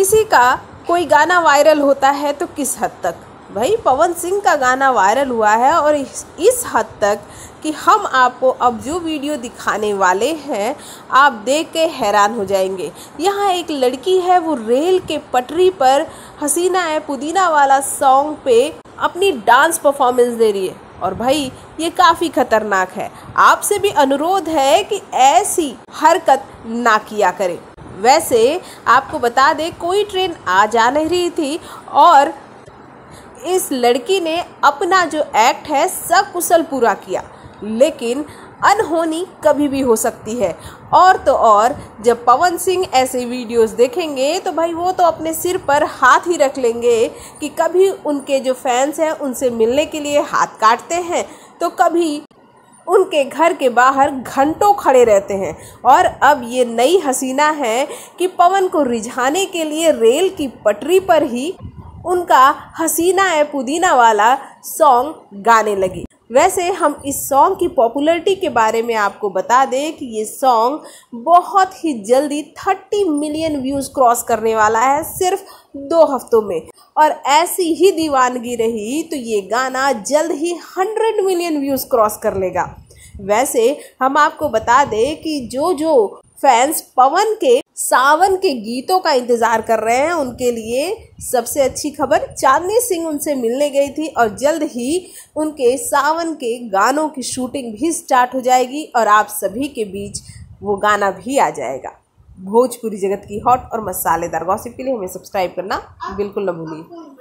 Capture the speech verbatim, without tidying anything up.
किसी का कोई गाना वायरल होता है तो किस हद तक, भाई पवन सिंह का गाना वायरल हुआ है और इस, इस हद तक कि हम आपको अब जो वीडियो दिखाने वाले हैं आप देख के हैरान हो जाएंगे। यहाँ एक लड़की है, वो रेल के पटरी पर हसीना है पुदीना वाला सॉन्ग पे अपनी डांस परफॉर्मेंस दे रही है और भाई ये काफ़ी खतरनाक है। आपसे भी अनुरोध है कि ऐसी हरकत ना किया करें। वैसे आपको बता दें कोई ट्रेन आ जा नहीं रही थी और इस लड़की ने अपना जो एक्ट है सब कुशल पूरा किया, लेकिन अनहोनी कभी भी हो सकती है। और तो और जब पवन सिंह ऐसे वीडियोस देखेंगे तो भाई वो तो अपने सिर पर हाथ ही रख लेंगे कि कभी उनके जो फैंस हैं उनसे मिलने के लिए हाथ काटते हैं तो कभी उनके घर के बाहर घंटों खड़े रहते हैं। और अब ये नई हसीना है कि पवन को रिझाने के लिए रेल की पटरी पर ही उनका हसीना है पुदीना वाला सॉन्ग गाने लगी। वैसे हम इस सॉन्ग की पॉपुलैरिटी के बारे में आपको बता दें कि ये सॉन्ग बहुत ही जल्दी तीस मिलियन व्यूज़ क्रॉस करने वाला है सिर्फ दो हफ्तों में, और ऐसी ही दीवानगी रही तो ये गाना जल्द ही सौ मिलियन व्यूज़ क्रॉस कर लेगा। वैसे हम आपको बता दें कि जो जो फैंस पवन के सावन के गीतों का इंतज़ार कर रहे हैं उनके लिए सबसे अच्छी खबर, चांदनी सिंह उनसे मिलने गई थी और जल्द ही उनके सावन के गानों की शूटिंग भी स्टार्ट हो जाएगी और आप सभी के बीच वो गाना भी आ जाएगा। भोजपुरी जगत की हॉट और मसालेदार गॉसिप के लिए हमें सब्सक्राइब करना बिल्कुल न भूलिए।